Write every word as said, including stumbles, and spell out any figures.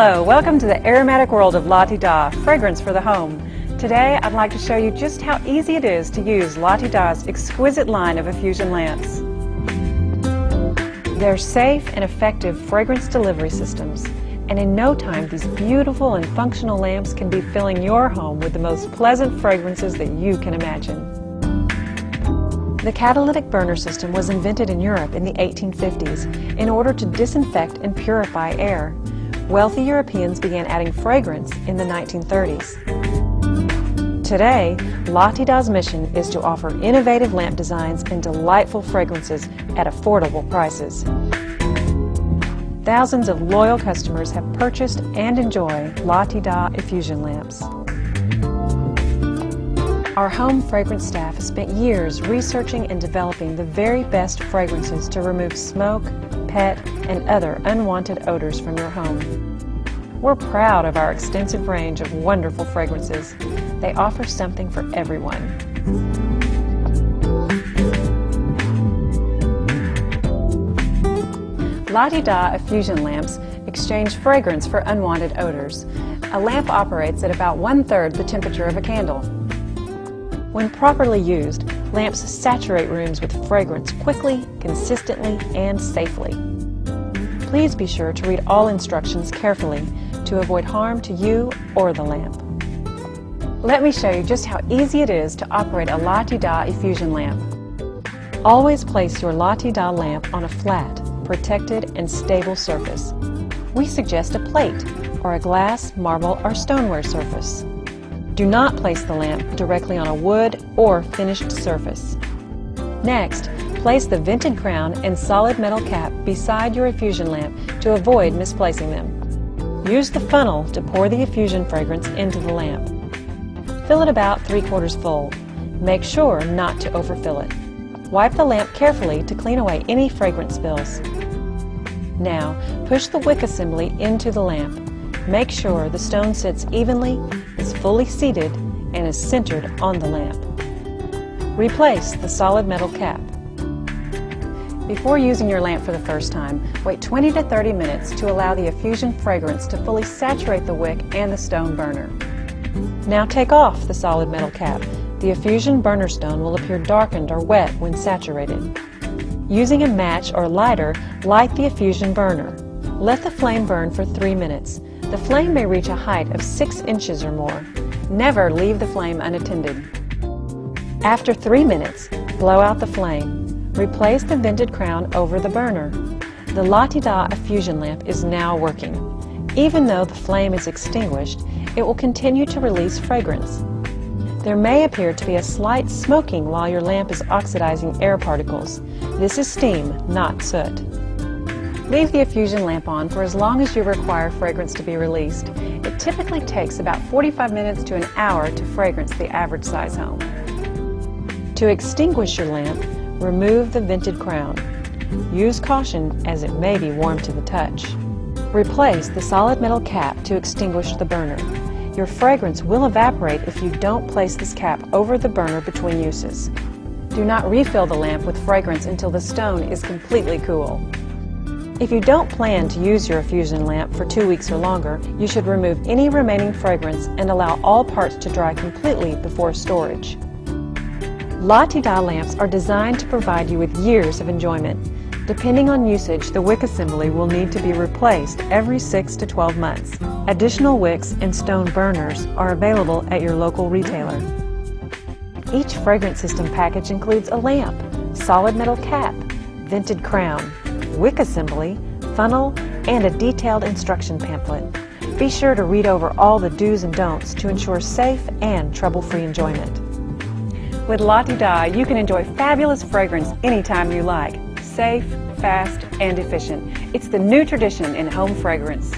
Hello, welcome to the aromatic world of La Tee Da, fragrance for the home. Today I'd like to show you just how easy it is to use La Tee Da's exquisite line of effusion lamps. They're safe and effective fragrance delivery systems, and in no time these beautiful and functional lamps can be filling your home with the most pleasant fragrances that you can imagine. The catalytic burner system was invented in Europe in the eighteen fifties in order to disinfect and purify air. Wealthy Europeans began adding fragrance in the nineteen thirties. Today, La Tee Da's mission is to offer innovative lamp designs and delightful fragrances at affordable prices. Thousands of loyal customers have purchased and enjoy La Tee Da effusion lamps. Our home fragrance staff has spent years researching and developing the very best fragrances to remove smoke, pet, and other unwanted odors from your home. We're proud of our extensive range of wonderful fragrances. They offer something for everyone. La Tee Da effusion lamps exchange fragrance for unwanted odors. A lamp operates at about one-third the temperature of a candle. When properly used, lamps saturate rooms with fragrance quickly, consistently, and safely. Please be sure to read all instructions carefully to avoid harm to you or the lamp. Let me show you just how easy it is to operate a La Tee Da effusion lamp. Always place your La Tee Da lamp on a flat, protected and stable surface. We suggest a plate or a glass, marble, or stoneware surface. Do not place the lamp directly on a wood or finished surface. Next, place the vented crown and solid metal cap beside your effusion lamp to avoid misplacing them. Use the funnel to pour the effusion fragrance into the lamp. Fill it about three quarters full. Make sure not to overfill it. Wipe the lamp carefully to clean away any fragrance spills. Now, push the wick assembly into the lamp. Make sure the stone sits evenly, is fully seated, and is centered on the lamp. Replace the solid metal cap. Before using your lamp for the first time, wait twenty to thirty minutes to allow the effusion fragrance to fully saturate the wick and the stone burner. Now take off the solid metal cap. The effusion burner stone will appear darkened or wet when saturated. Using a match or lighter, light the effusion burner. Let the flame burn for three minutes. The flame may reach a height of six inches or more. Never leave the flame unattended. After three minutes, blow out the flame. Replace the vented crown over the burner. The La Tee Da effusion lamp is now working. Even though the flame is extinguished, it will continue to release fragrance. There may appear to be a slight smoking while your lamp is oxidizing air particles. This is steam, not soot. Leave the effusion lamp on for as long as you require fragrance to be released. It typically takes about forty-five minutes to an hour to fragrance the average size home. To extinguish your lamp, remove the vented crown. Use caution as it may be warm to the touch. Replace the solid metal cap to extinguish the burner. Your fragrance will evaporate if you don't place this cap over the burner between uses. Do not refill the lamp with fragrance until the stone is completely cool. If you don't plan to use your effusion lamp for two weeks or longer, you should remove any remaining fragrance and allow all parts to dry completely before storage. La Tee Da lamps are designed to provide you with years of enjoyment. Depending on usage, the wick assembly will need to be replaced every six to twelve months. Additional wicks and stone burners are available at your local retailer. Each fragrance system package includes a lamp, solid metal cap, vented crown, wick assembly, funnel, and a detailed instruction pamphlet. Be sure to read over all the do's and don'ts to ensure safe and trouble-free enjoyment. With La Tee Da, you can enjoy fabulous fragrance anytime you like. Safe, fast, and efficient. It's the new tradition in home fragrance.